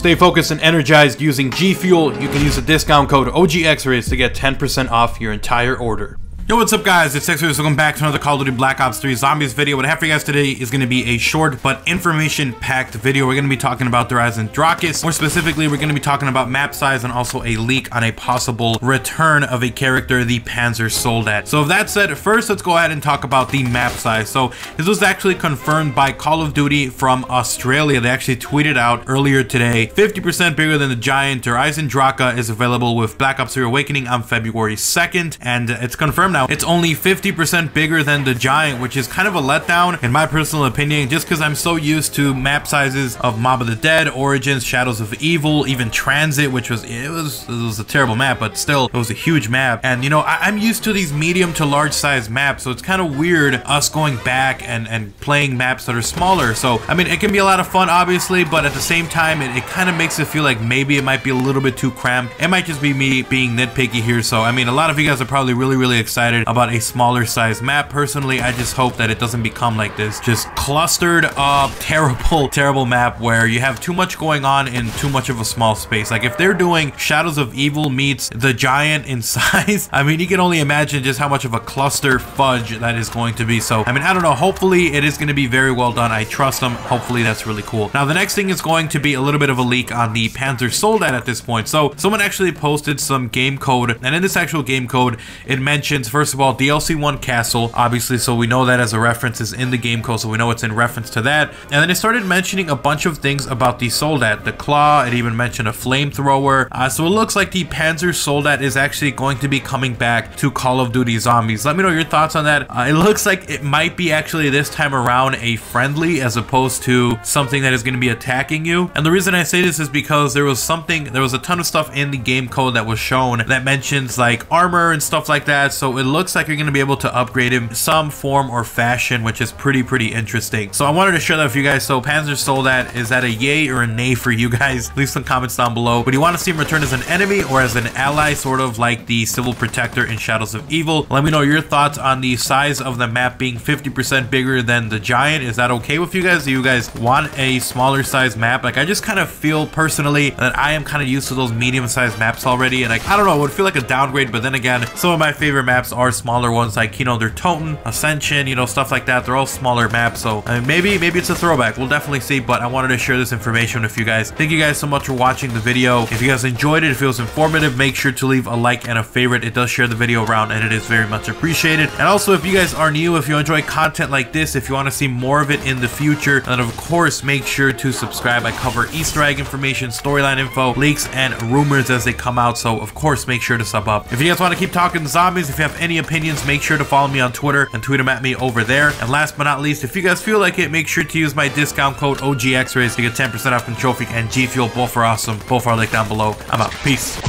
Stay focused and energized using G Fuel. You can use the discount code OGXRAYZ to get 10% off your entire order. Yo, what's up guys, it's X-Ray. Welcome back to another Call of Duty Black Ops 3 Zombies video. What I have for you guys today is going to be a short but information-packed video. We're going to be talking about Der Eisendrache. More specifically, we're going to be talking about map size and also a leak on a possible return of a character, the Panzer Soldat. So with that said, first let's go ahead and talk about the map size. So this was actually confirmed by Call of Duty from Australia. They actually tweeted out earlier today, 50% bigger than the giant, Der Eisendrache is available with Black Ops 3 Awakening on February 2nd. And it's confirmed now. It's only 50% bigger than the giant, which is kind of a letdown in my personal opinion, just because I'm so used to map sizes of Mob of the Dead, Origins, Shadows of Evil, even Transit, which was it was a terrible map, but still it was a huge map. And you know, I'm used to these medium to large size maps, so it's kind of weird us going back and playing maps that are smaller. So I mean, it can be a lot of fun obviously, but at the same time it kind of makes it feel like maybe it might be a little bit too cramped. It might just be me being nitpicky here. So I mean, a lot of you guys are probably really excited about a smaller size map. Personally, I just hope that it doesn't become like this just clustered up terrible map where you have too much going on in too much of a small space. Like if they're doing Shadows of Evil meets the giant in size, I mean, you can only imagine just how much of a cluster fudge that is going to be. So I mean, I don't know, hopefully it is going to be very well done. I trust them. Hopefully that's really cool. Now the next thing is going to be a little bit of a leak on the Panzer Soldat at this point. So someone actually posted some game code, and in this actual game code it mentions, first of all, DLC 1 Castle, obviously, so we know that as a reference is in the game code, so we know it's in reference to that. And then it started mentioning a bunch of things about the Soldat, the claw, it even mentioned a flamethrower. So it looks like the Panzer Soldat is actually going to be coming back to Call of Duty Zombies. Let me know your thoughts on that. It looks like it might be actually this time around a friendly as opposed to something that is going to be attacking you. And the reason I say this is because there was a ton of stuff in the game code that was shown that mentions like armor and stuff like that. So it looks like you're going to be able to upgrade him some form or fashion, which is pretty interesting. So I wanted to share that with you guys. So Panzer Soldat, is that a yay or a nay for you guys? Leave some comments down below. But do you want to see him return as an enemy or as an ally, sort of like the Civil Protector in Shadows of Evil? Let me know your thoughts on the size of the map being 50% bigger than the giant. Is that okay with you guys? Do you guys want a smaller size map? Like, I just kind of feel personally that I am kind of used to those medium sized maps already, and like, I don't know, it would feel like a downgrade. But then again, some of my favorite maps are smaller ones like Kino der Toten, Ascension, you know, stuff like that. They're all smaller maps. So I mean, maybe it's a throwback. We'll definitely see. But I wanted to share this information with you guys. Thank you guys so much for watching the video. If you guys enjoyed it, if it was informative, make sure to leave a like and a favorite. It does share the video around and it is very much appreciated. And also, if you guys are new, if you enjoy content like this, if you want to see more of it in the future, then of course make sure to subscribe. I cover Easter egg information, storyline info, leaks, and rumors as they come out. So of course make sure to sub up. If you guys want to keep talking zombies, if you have any opinions, make sure to follow me on Twitter and tweet them at me over there. And last but not least, if you guys feel like it, make sure to use my discount code OGXRAYZ to get 10% off Kontrol Freeks and G Fuel. Both are awesome. Both are linked down below. I'm out. Peace.